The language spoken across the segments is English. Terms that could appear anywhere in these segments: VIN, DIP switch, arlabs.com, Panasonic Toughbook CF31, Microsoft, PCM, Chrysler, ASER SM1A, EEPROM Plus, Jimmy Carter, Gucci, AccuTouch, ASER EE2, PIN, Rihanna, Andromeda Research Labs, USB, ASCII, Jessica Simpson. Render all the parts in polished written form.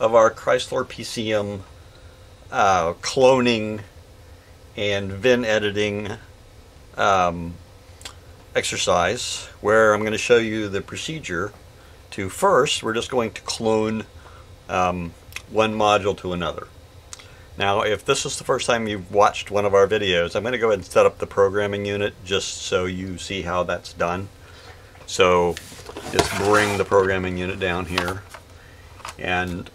of our Chrysler PCM cloning and VIN editing exercise, where I'm going to show you the procedure to first, we're just going to clone one module to another. Now, if this is the first time you've watched one of our videos, I'm going to go ahead and set up the programming unit just so you see how that's done. So just bring the programming unit down here, and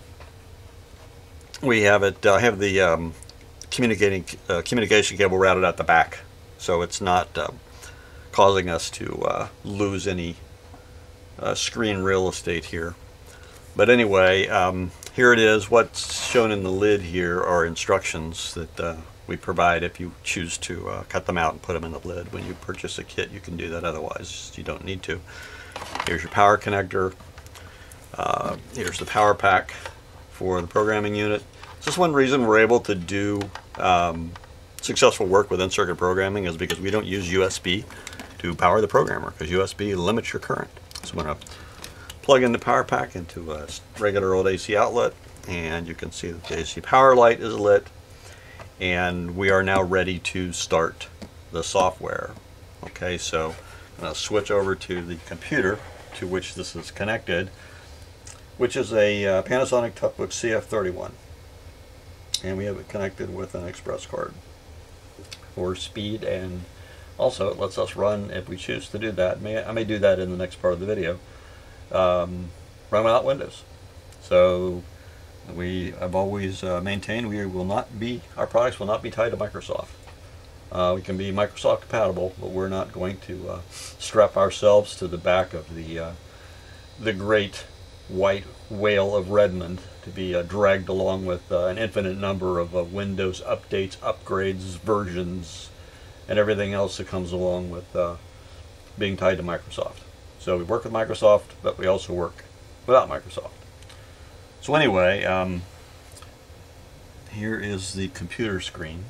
we have it. I have the communication cable routed at the back, so it's not causing us to lose any screen real estate here. But anyway, here it is. What's shown in the lid here are instructions that we provide if you choose to cut them out and put them in the lid. When you purchase a kit, you can do that. Otherwise, you don't need to. Here's your power connector. Here's the power pack for the programming unit. This is one reason we're able to do successful work with in-circuit programming, is because we don't use USB to power the programmer, because USB limits your current. So I'm going to plug in the power pack into a regular old AC outlet, and you can see that the AC power light is lit, and we are now ready to start the software. Okay, so I'm going to switch over to the computer to which this is connected, which is a Panasonic Toughbook CF31, and we have it connected with an express card for speed, and also it lets us run, if we choose to do that, I may do that in the next part of the video, run without Windows. So I've always maintained our products will not be tied to Microsoft. We can be Microsoft compatible, but we're not going to strap ourselves to the back of the great white whale of Redmond to be dragged along with an infinite number of Windows updates, upgrades, versions, and everything else that comes along with being tied to Microsoft. So we work with Microsoft, but we also work without Microsoft. So anyway, here is the computer screen.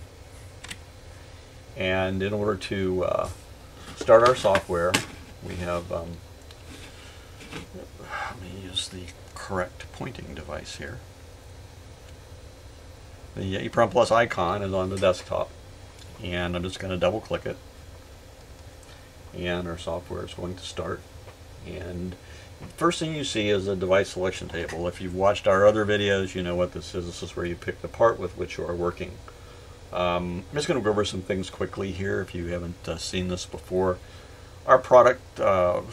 And in order to start our software, we have, let me use the correct pointing device here. The EEPROM Plus icon is on the desktop, and I'm just going to double click it, and our software is going to start. And the first thing you see is a device selection table. If you've watched our other videos, you know what this is. This is where you pick the part with which you are working. I'm just going to go over some things quickly here if you haven't seen this before. Our product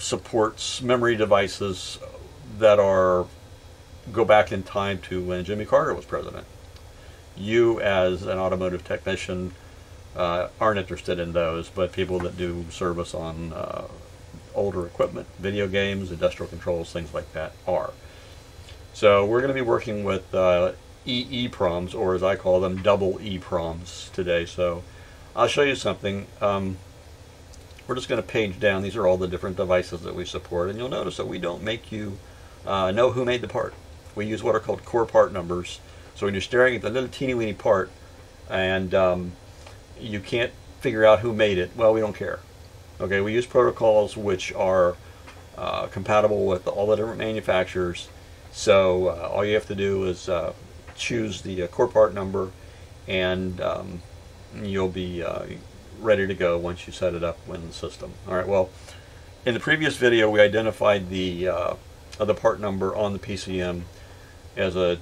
supports memory devices that go back in time to when Jimmy Carter was president. You, as an automotive technician, aren't interested in those, but people that do service on older equipment, video games, industrial controls, things like that are. So we're going to be working with EEPROMs, or as I call them, double EEPROMs today. So I'll show you something. We're just going to page down. These are all the different devices that we support, and you'll notice that we don't make you know who made the part. We use what are called core part numbers. So when you're staring at the little teeny weeny part and you can't figure out who made it, well, we don't care. Okay, we use protocols which are compatible with all the different manufacturers. So all you have to do is choose the core part number, and you'll be ready to go once you set it up in the system. All right, well, in the previous video, we identified the part number on the PCM as a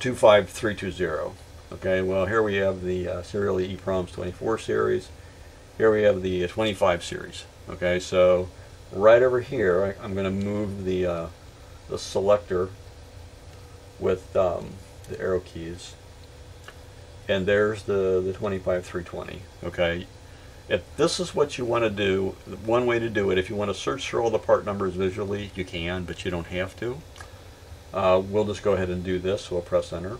25320. Okay, well, here we have the serial EEPROMs 24 series. Here we have the 25 series. Okay, so right over here, I'm going to move the selector with the arrow keys, and there's the 25320. Okay, if this is what you want to do, one way to do it, if you want to search through all the part numbers visually, you can, but you don't have to. We'll just go ahead and do this. We'll press enter,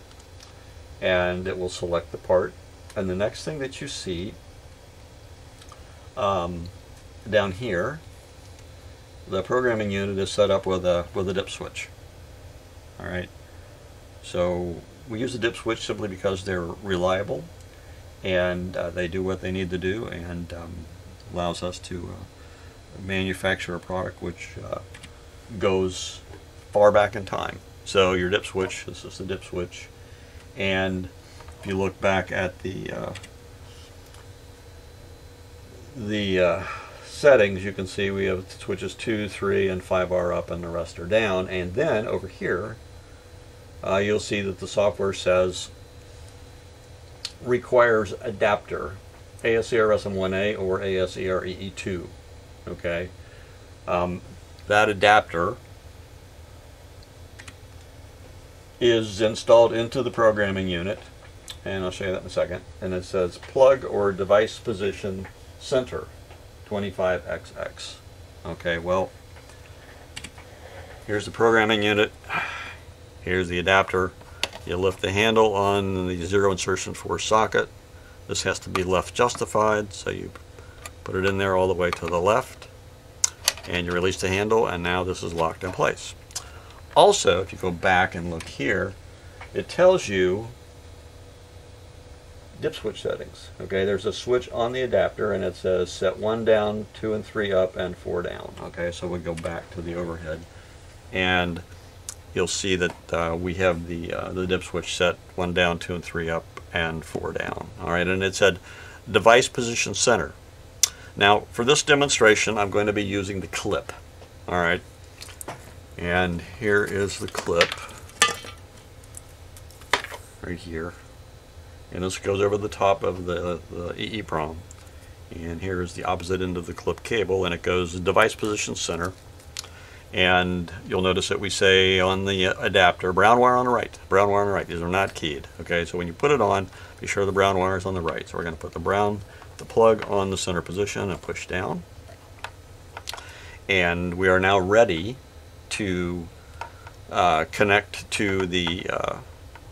and it will select the part. And the next thing that you see down here, the programming unit is set up with a DIP switch. All right, so we use the DIP switch simply because they're reliable, and they do what they need to do, and allows us to manufacture a product which goes far back in time. So your DIP switch, this is the DIP switch, and if you look back at the settings, you can see we have switches 2, 3, and 5 are up and the rest are down. And then over here you'll see that the software says requires adapter ASER SM1A or ASER EE2. Okay, that adapter is installed into the programming unit, and I'll show you that in a second. And it says plug or device position center 25XX. Okay, well, here's the programming unit, here's the adapter. You lift the handle on the 0 insertion force socket. This has to be left justified, so you put it in there all the way to the left, and you release the handle, and now this is locked in place. Also, if you go back and look here, it tells you DIP switch settings. Okay, there's a switch on the adapter, and it says set 1 down, 2 and 3 up, and 4 down. Okay, so we go back to the overhead, and you'll see that we have the DIP switch set 1 down, 2 and 3 up, and 4 down. All right, and it said device position center. Now, for this demonstration, I'm going to be using the clip. All right, and here is the clip right here, and this goes over the top of the EEPROM, and here is the opposite end of the clip cable, and it goes to device position center. And you'll notice that we say on the adapter, brown wire on the right, brown wire on the right. These are not keyed. Okay, so when you put it on, be sure the brown wire is on the right. So we're going to put the plug on the center position and push down, and we are now ready to connect to the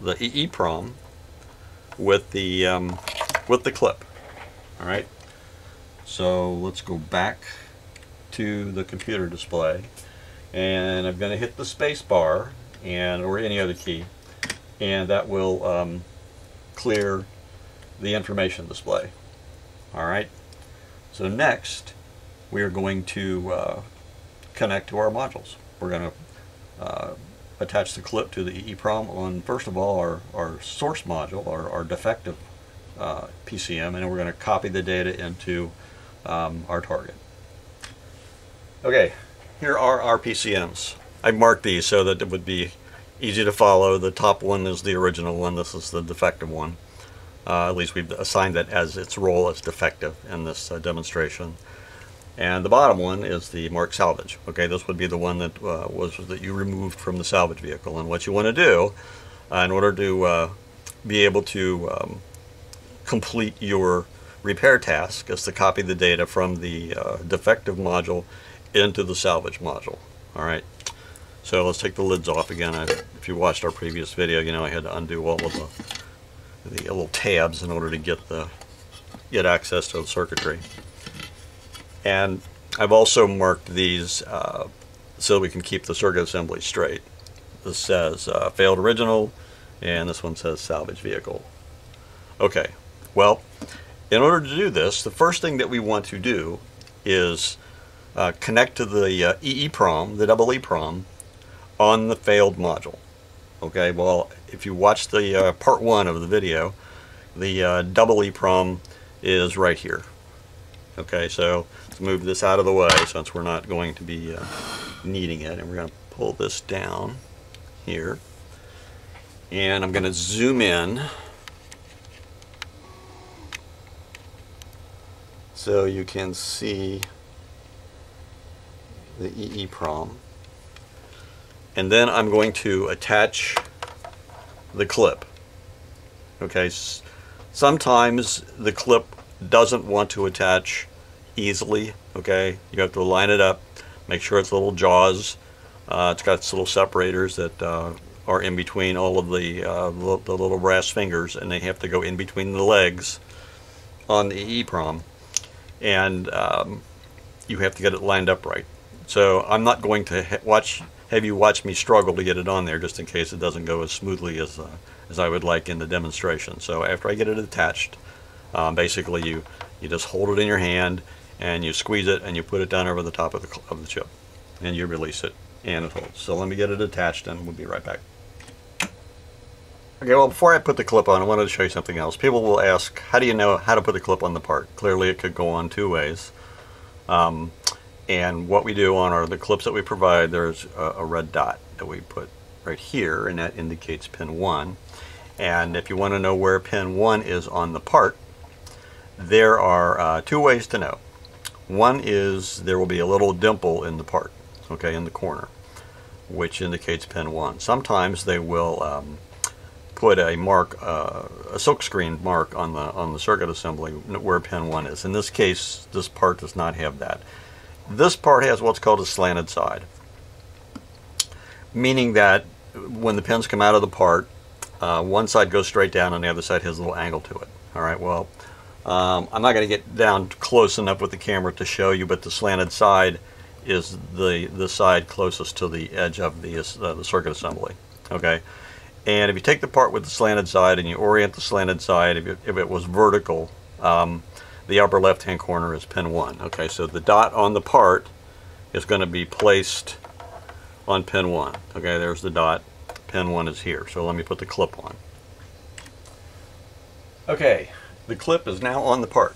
EEPROM with the clip. All right, so let's go back to the computer display, and I'm going to hit the space bar and or any other key, and that will clear the information display. All right, so next we are going to connect to our modules. We're going to attach the clip to the EEPROM on, first of all, our source module, our defective PCM, and then we're going to copy the data into our target. Okay, here are our PCMs. I marked these so that it would be easy to follow. The top one is the original one. This is the defective one. At least we've assigned that as its role as defective in this demonstration. And the bottom one is the mark salvage. Okay, this would be the one that that you removed from the salvage vehicle. And what you want to do in order to be able to complete your repair task is to copy the data from the defective module into the salvage module. All right, so let's take the lids off again. If you watched our previous video, you know I had to undo all of the little tabs in order to get access to the circuitry. And I've also marked these so we can keep the circuit assembly straight. This says failed original, and this one says salvage vehicle. Okay, well, in order to do this, the first thing that we want to do is connect to the EEPROM, the double EEPROM, on the failed module. Okay, well, if you watch the part one of the video, the double EEPROM is right here. Okay, so let's move this out of the way since we're not going to be needing it, and we're going to pull this down here, and I'm going to zoom in so you can see the EEPROM, and then I'm going to attach the clip. Okay, sometimes the clip doesn't want to attach easily. Okay, you have to line it up, make sure its little jaws, it's got its little separators that are in between all of the little brass fingers, and they have to go in between the legs on the EEPROM, and you have to get it lined up right. So I'm not going to have you watch me struggle to get it on there, just in case it doesn't go as smoothly as I would like in the demonstration. So after I get it attached, basically you just hold it in your hand and you squeeze it and you put it down over the top of the chip, and you release it and it holds. So let me get it attached and we'll be right back. Okay, well, before I put the clip on, I wanted to show you something else. People will ask, how do you know how to put the clip on the part? Clearly, it could go on two ways. And what we do on the clips that we provide, there's a red dot that we put right here, and that indicates pin 1. And if you want to know where pin 1 is on the part, there are two ways to know. One is there will be a little dimple in the part, okay, in the corner, which indicates pin 1. Sometimes they will... put a mark, a silkscreen mark on the circuit assembly where pin 1 is. In this case, this part does not have that. This part has what's called a slanted side, meaning that when the pins come out of the part, one side goes straight down and the other side has a little angle to it. All right, well, I'm not going to get down close enough with the camera to show you, but the slanted side is the side closest to the edge of the circuit assembly. Okay. And if you take the part with the slanted side and you orient the slanted side, if it was vertical, the upper left-hand corner is pin 1. Okay, so the dot on the part is going to be placed on pin 1. Okay, there's the dot. Pin 1 is here. So let me put the clip on. Okay, the clip is now on the part.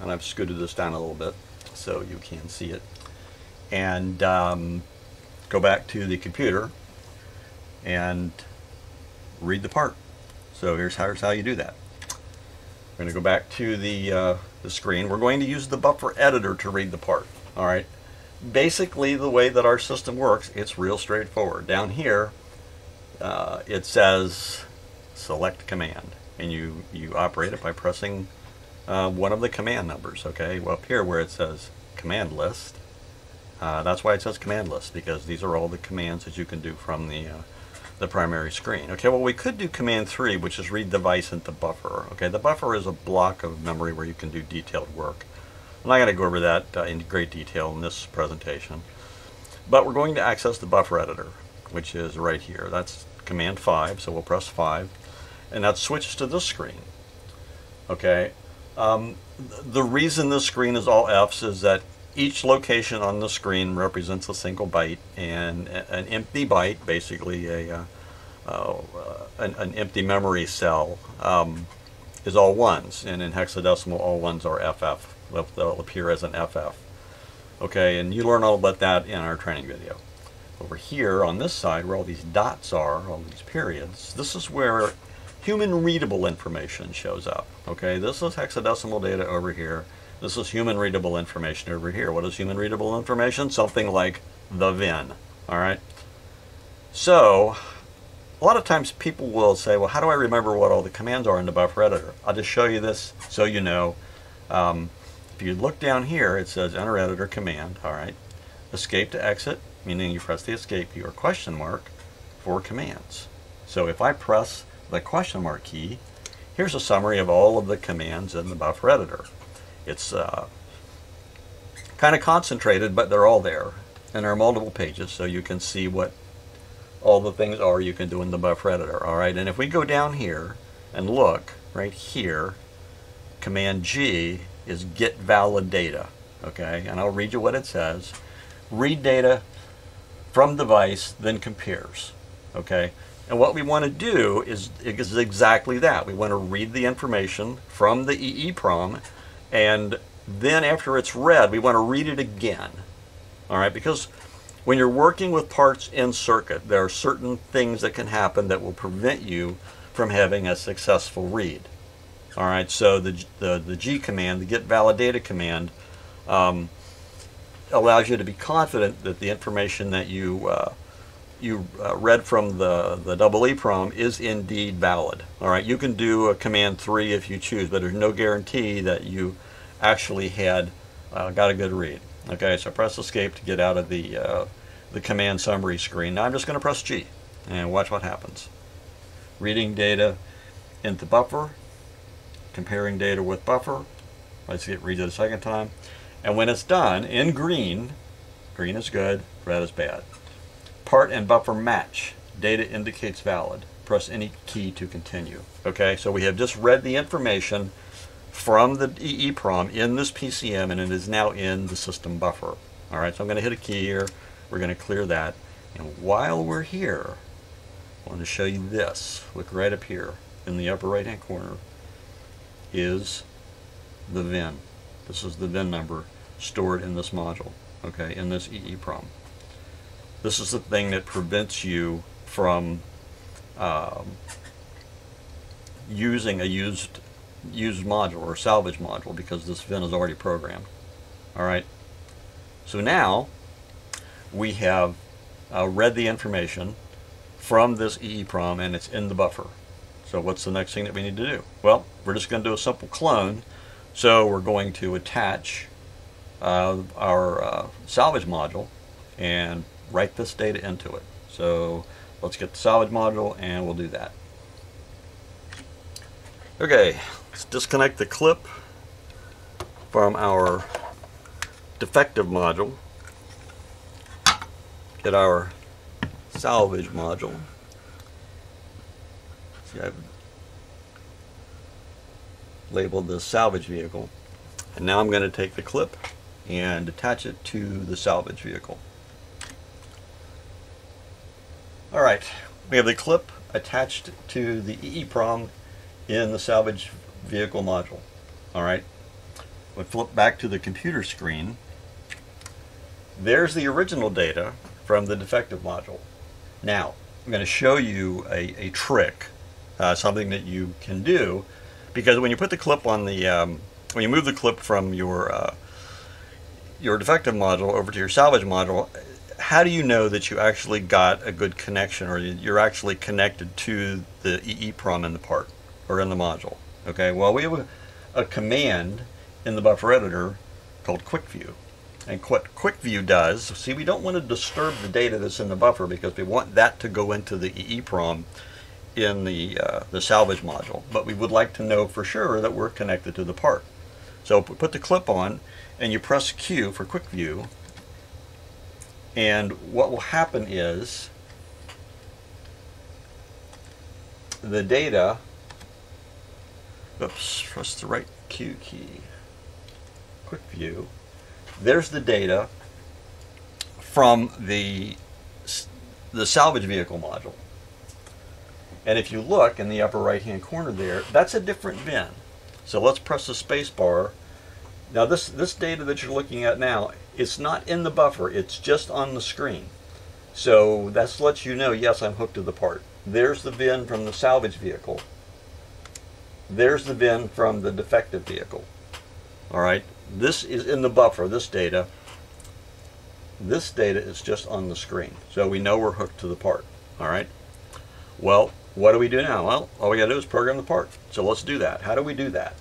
And I've scooted this down a little bit so you can see it. And go back to the computer and read the part. So here's how you do that. We're going to go back to the screen. We're going to use the buffer editor to read the part. All right. Basically, the way that our system works, it's real straightforward. Down here, it says select command, and you operate it by pressing one of the command numbers. Okay. Well, up here where it says command list, that's why it says command list, because these are all the commands that you can do from the primary screen. Okay, well, we could do command 3, which is read device into buffer. Okay, the buffer is a block of memory where you can do detailed work. I'm not going to go over that in great detail in this presentation, but we're going to access the buffer editor, which is right here. That's command 5, so we'll press 5, and that switches to this screen. Okay, the reason this screen is all F's is that each location on the screen represents a single byte, and an empty byte, basically an empty memory cell, is all ones, and in hexadecimal all ones are FF. They'll appear as an FF. Okay, and you learn all about that in our training video. Over here on this side where all these dots are, all these periods, this is where human readable information shows up. Okay, this is hexadecimal data over here. This is human readable information over here. What is human readable information? Something like the VIN. All right. So a lot of times people will say, well, how do I remember what all the commands are in the buffer editor? I'll just show you this so you know. If you look down here, it says enter editor command. All right. Escape to exit, meaning you press the escape key or question mark for commands. So if I press the question mark key, here's a summary of all of the commands in the buffer editor. It's kind of concentrated, but they're all there. And there are multiple pages, so you can see what all the things are you can do in the buffer editor. All right, and if we go down here and look right here, command G is get valid data. Okay, and I'll read you what it says. Read data from device, then compares. Okay, and what we want to do is exactly that. We want to read the information from the EEPROM, and then after it's read, we want to read it again. All right, because when you're working with parts in circuit, there are certain things that can happen that will prevent you from having a successful read. All right, so the G command, the get valid data command, allows you to be confident that the information that you read from the double EEPROM is indeed valid. All right, you can do a command 3 if you choose, but there's no guarantee that you actually had got a good read. Okay, so press escape to get out of the command summary screen. Now I'm just going to press G and watch what happens. Reading data into buffer, comparing data with buffer. Let's see, it reads it a second time, and when it's done in green, green is good, red is bad. Part and buffer match. Data indicates valid. Press any key to continue. Okay, so we have just read the information from the EEPROM in this PCM, and it is now in the system buffer. All right, so I'm going to hit a key here. We're going to clear that. And while we're here, I want to show you this. Look right up here in the upper right hand corner is the VIN. This is the VIN number stored in this module, okay, in this EEPROM. This is the thing that prevents you from using a used module or salvage module, because this VIN is already programmed. All right. So now we have read the information from this EEPROM and it's in the buffer. So what's the next thing that we need to do? Well, we're just going to do a simple clone. So we're going to attach our salvage module and write this data into it. So let's get the salvage module and we'll do that. Okay, let's disconnect the clip from our defective module, get our salvage module. See, I've labeled the salvage vehicle, and now I'm going to take the clip and attach it to the salvage vehicle. Alright, we have the clip attached to the EEPROM in the salvage vehicle module. Alright, we flip back to the computer screen. There's the original data from the defective module. Now, I'm going to show you a trick, something that you can do, because when you put the clip on the, when you move the clip from your defective module over to your salvage module, how do you know that you actually got a good connection, or you're actually connected to the EEPROM in the part, or in the module? Okay, well, we have a command in the buffer editor called quick view. And what quick view does, see, we don't want to disturb the data that's in the buffer, because we want that to go into the EEPROM in the salvage module, but we would like to know for sure that we're connected to the part. So put the clip on and you press Q for quick view, and what will happen is the data, oops, press the right Q key, quick view. There's the data from the salvage vehicle module. And if you look in the upper right hand corner there, that's a different VIN. So let's press the space bar. Now this data that you're looking at now, it's not in the buffer, it's just on the screen. So that lets you know, yes, I'm hooked to the part. There's the VIN from the salvage vehicle. There's the VIN from the defective vehicle. All right, this is in the buffer, this data. This data is just on the screen. So we know we're hooked to the part, all right? Well, what do we do now? Well, all we gotta do is program the part. So let's do that. How do we do that?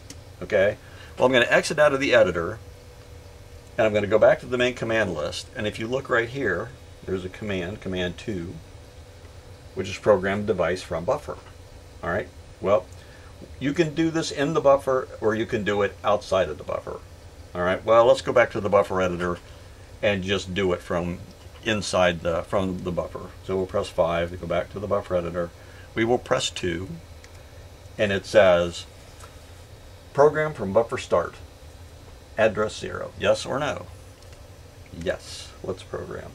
Okay, well, I'm gonna exit out of the editor and I'm gonna go back to the main command list. And if you look right here, there's a command, command 2, which is program device from buffer, all right? Well, you can do this in the buffer or you can do it outside of the buffer. All right, well, let's go back to the buffer editor and just do it from inside from the buffer. So we'll press 5 to go back to the buffer editor. We will press 2 and it says program from buffer start address 0. Yes or no? Yes, let's program.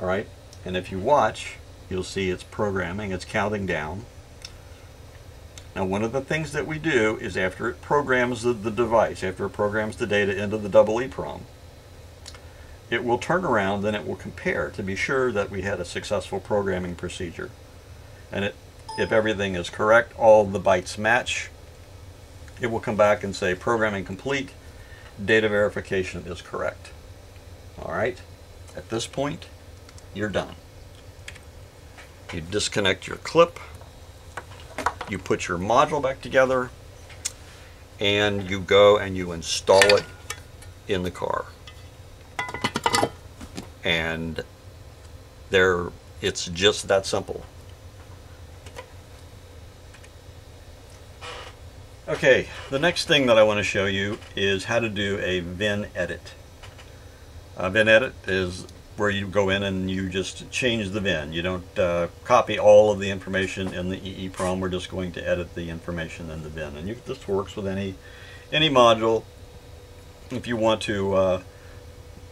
All right, and if you watch, you'll see it's programming, it's counting down. Now, one of the things that we do is after it programs the device, after it programs the data into the double EEPROM, it will turn around and it will compare to be sure that we had a successful programming procedure. And if everything is correct, all the bytes match, it will come back and say programming complete, data verification is correct. All right, at this point, you're done. You disconnect your clip. You put your module back together and you go and you install it in the car. And there, it's just that simple. Okay, the next thing that I want to show you is how to do a VIN edit. A VIN edit is where you go in and you just change the VIN. You don't copy all of the information in the EEPROM. We're just going to edit the information in the VIN. And this works with any module. If you want to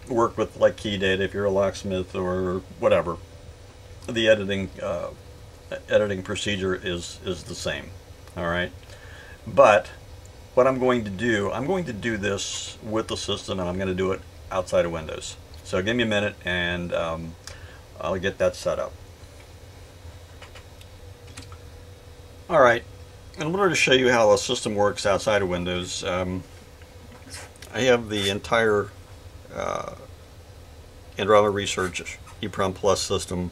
work with like key data, if you're a locksmith or whatever, the editing editing procedure is the same. All right, but what I'm going to do this with the system, and I'm going to do it outside of Windows. So give me a minute, and I'll get that set up. All right, in order to show you how the system works outside of Windows, I have the entire Andromeda Research EEPROM Plus system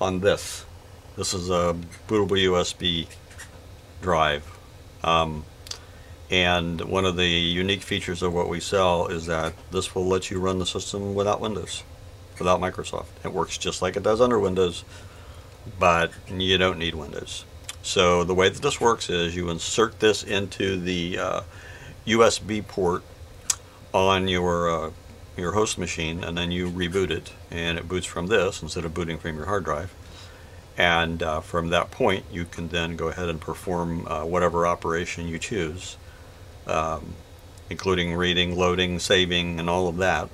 on this. This is a bootable USB drive, and one of the unique features of what we sell is that this will let you run the system without Windows, without Microsoft. It works just like it does under Windows, but you don't need Windows. So the way that this works is you insert this into the USB port on your host machine, and then you reboot it, and it boots from this instead of booting from your hard drive. And from that point, you can then go ahead and perform whatever operation you choose, including reading, loading, saving, and all of that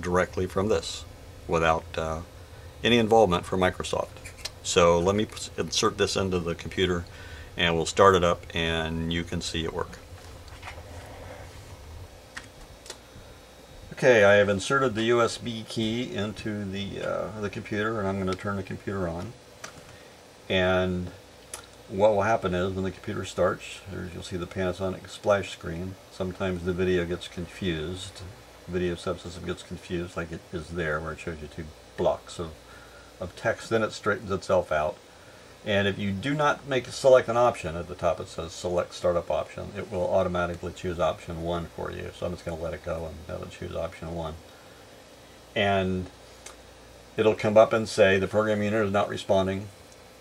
directly from this without any involvement from Microsoft. So let me insert this into the computer, and we'll start it up, and you can see it work. Okay, I have inserted the USB key into the computer, and I'm going to turn the computer on. And what will happen is when the computer starts, you'll see the Panasonic splash screen. Sometimes the video gets confused. Video subsystem gets confused, like it is there, where it shows you two blocks of text. Then it straightens itself out. And if you do not select an option, at the top it says select startup option, it will automatically choose option 1 for you. So I'm just going to let it go and let it choose option 1. And it'll come up and say the program unit is not responding,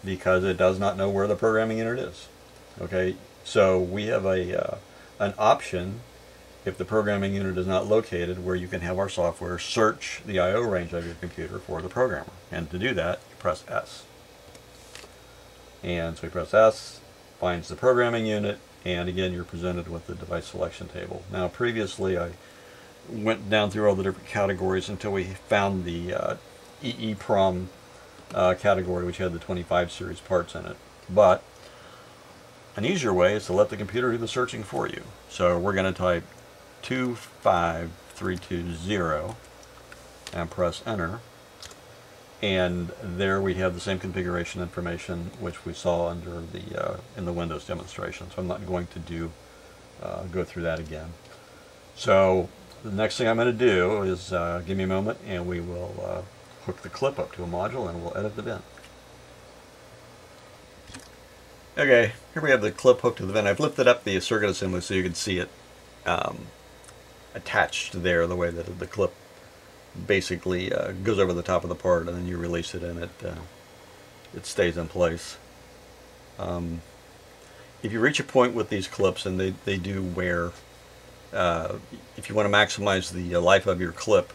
because it does not know where the programming unit is. Okay, so we have a an option, if the programming unit is not located, where you can have our software search the I/O range of your computer for the programmer. And to do that, you press S. And so we press S, finds the programming unit, and again you're presented with the device selection table. Now previously I went down through all the different categories until we found the EEPROM category, which had the 25 series parts in it. But an easier way is to let the computer do the searching for you. So we're going to type 25320 and press enter, and there we have the same configuration information which we saw under the in the Windows demonstration. So I'm not going to go through that again. So the next thing I'm going to do is give me a moment, and we will hook the clip up to a module, and we'll edit the VIN. Okay, here we have the clip hooked to the VIN. I've lifted up the circuit assembly so you can see it attached there, the way that the clip basically goes over the top of the part, and then you release it, and it stays in place. If you reach a point with these clips, and they do wear, if you want to maximize the life of your clip,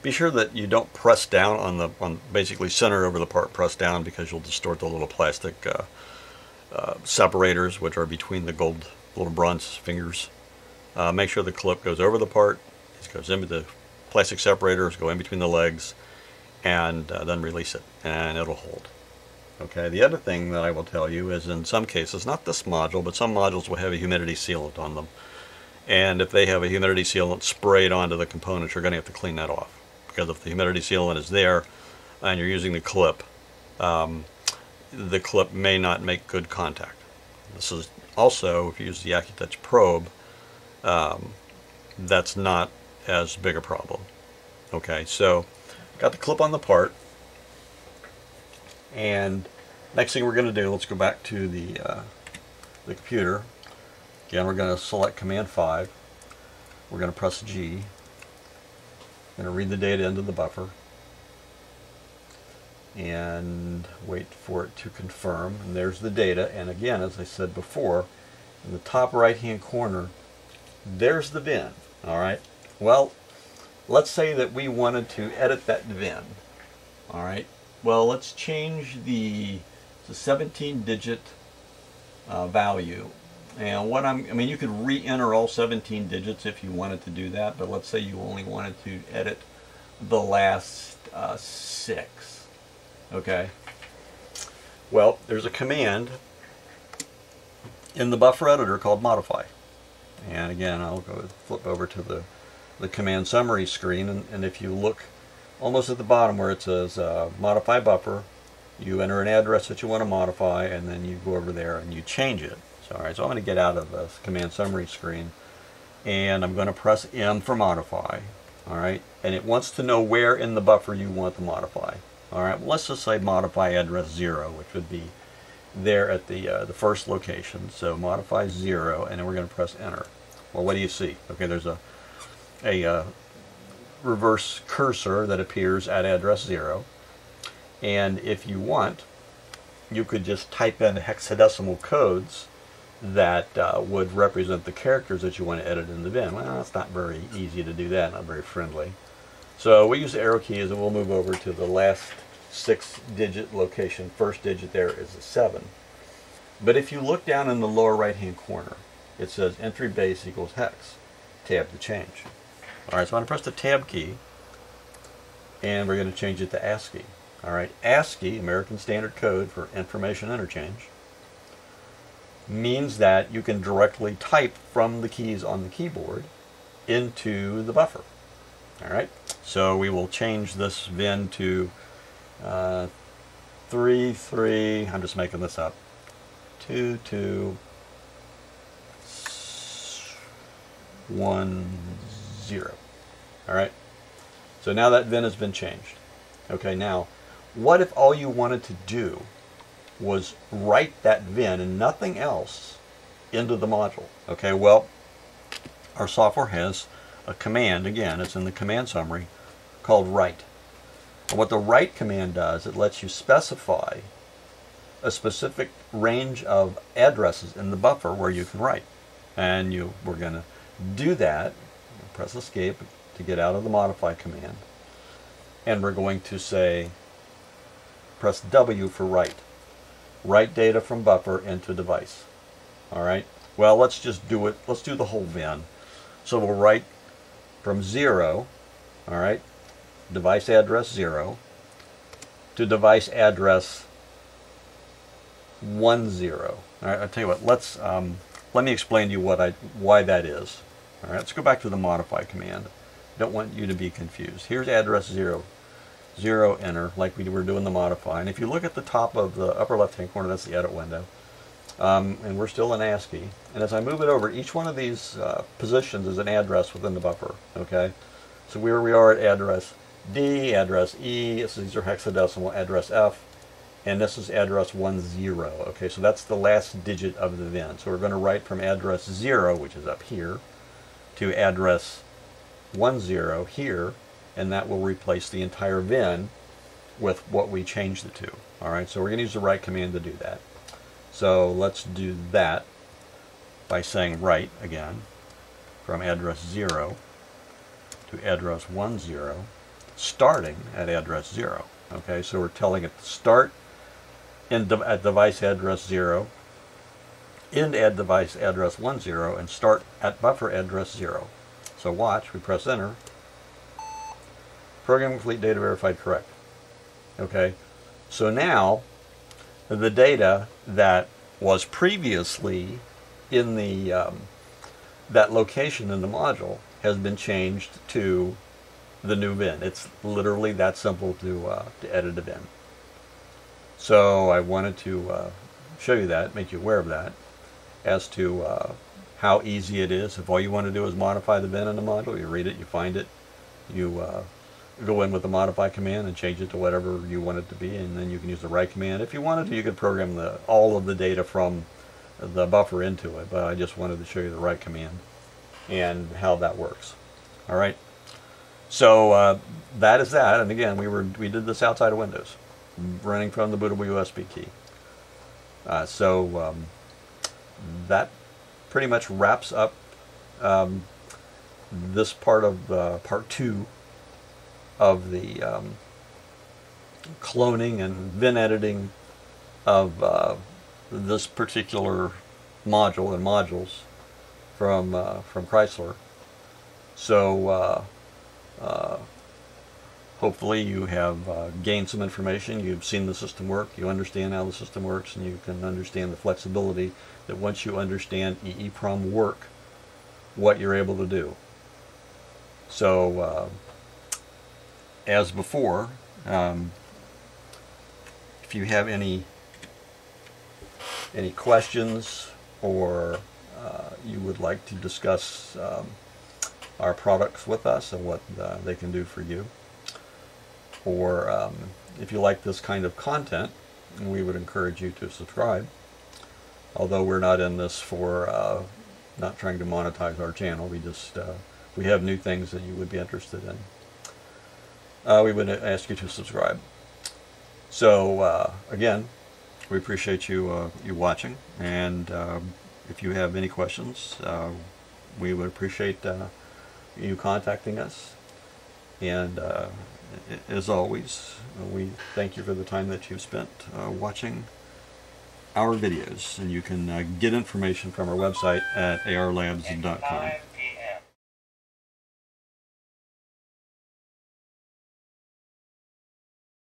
be sure that you don't press down on the basically center over the part. Press down, because you'll distort the little plastic separators, which are between the gold little bronze fingers. Make sure the clip goes over the part. It goes into the plastic separators, go in between the legs, and then release it, and it'll hold. Okay. The other thing that I will tell you is, in some cases, not this module, but some modules will have a humidity sealant on them, and if they have a humidity sealant sprayed onto the components, you're going to have to clean that off. Because if the humidity sealant is there and you're using the clip may not make good contact. This is also, if you use the AccuTouch probe, that's not as big a problem. Okay, so got the clip on the part, and next thing we're going to do, let's go back to the computer. Again, we're going to select Command 5. We're going to press G. I'm going to read the data into the buffer and wait for it to confirm, and there's the data. And again, as I said before, in the top right hand corner there's the VIN. Alright, well, let's say that we wanted to edit that VIN. Alright, well, let's change the 17-digit value. And what I mean, you could re-enter all 17 digits if you wanted to do that, but let's say you only wanted to edit the last 6. Okay, Well, there's a command in the buffer editor called modify. And again, I'll go flip over to the command summary screen, and if you look almost at the bottom where it says modify buffer, you enter an address that you want to modify, and then you go over there and you change it. So, all right, so I'm going to get out of the command summary screen, and I'm going to press M for modify. All right, and it wants to know where in the buffer you want to modify. All right, well, let's just say modify address 0, which would be there at the first location. So modify 0, and then we're going to press enter. Well, what do you see? Okay, there's a reverse cursor that appears at address 0, and if you want, you could just type in hexadecimal codes that would represent the characters that you want to edit in the VIN. Well, it's not very easy to do that, not very friendly. So we use the arrow keys, and we'll move over to the last 6-digit location. First digit there is a 7. But if you look down in the lower right-hand corner, it says entry base equals hex. Tab to change. All right, so I'm going to press the tab key, and we're going to change it to ASCII. All right, ASCII, American Standard Code for Information Interchange, means that you can directly type from the keys on the keyboard into the buffer. All right, so we will change this VIN to 33, I'm just making this up, 2210. All right, so now that VIN has been changed. Okay, now what if all you wanted to do was write that VIN and nothing else into the module? Okay, well, our software has a command, again, it's in the command summary, called write. And what the write command does, it lets you specify a specific range of addresses in the buffer where you can write. And we're going to do that. Press escape to get out of the modify command. And we're going to say, press W for write. Write data from buffer into device. All right, well, let's just do it. Let's do the whole VIN. So we'll write from 0, all right, device address 0 to device address 10. All right, I'll tell you what, let's let me explain to you why that is. All right, let's go back to the modify command. Don't want you to be confused. Here's address 0, enter, like we were doing the modify. And if you look at the top of the upper left-hand corner, that's the edit window. And we're still in ASCII. And as I move it over, each one of these positions is an address within the buffer. Okay, so where we are at address D, address E, these are hexadecimal, address F, and this is address 10. Okay, so that's the last digit of the VIN. So we're going to write from address 0, which is up here, to address 10 here, and that will replace the entire VIN with what we changed it to. All right, so we're going to use the write command to do that. So let's do that by saying write again from address 0 to address 10, starting at address 0. Okay, so we're telling it to start at device address 0, end at device address 10, and start at buffer address 0. So watch, we press enter. Program complete, data verified correct. Okay, so now the data that was previously in the that location in the module has been changed to the new VIN. It's literally that simple to edit a VIN. So I wanted to show you that, make you aware of that, as to how easy it is. If all you want to do is modify the VIN in the module, you read it, you find it, you go in with the modify command and change it to whatever you want it to be, and then you can use the write command. If you wanted to, you could program all of the data from the buffer into it, but I just wanted to show you the write command and how that works. All right, so that is that, and again, we did this outside of Windows, running from the bootable USB key. That pretty much wraps up this part of part 2 of the cloning and VIN editing of this particular module and modules from Chrysler. So Hopefully you have gained some information, you've seen the system work, you understand how the system works, and you can understand the flexibility that once you understand EEPROM work, what you're able to do. So, as before, if you have any questions or you would like to discuss our products with us and what they can do for you, or if you like this kind of content, we would encourage you to subscribe. Although we're not in this for not trying to monetize our channel, we just we have new things that you would be interested in. We would ask you to subscribe. So again, we appreciate you watching, and if you have any questions, we would appreciate you contacting us. And as always, we thank you for the time that you've spent watching our videos. And you can get information from our website at arlabs.com.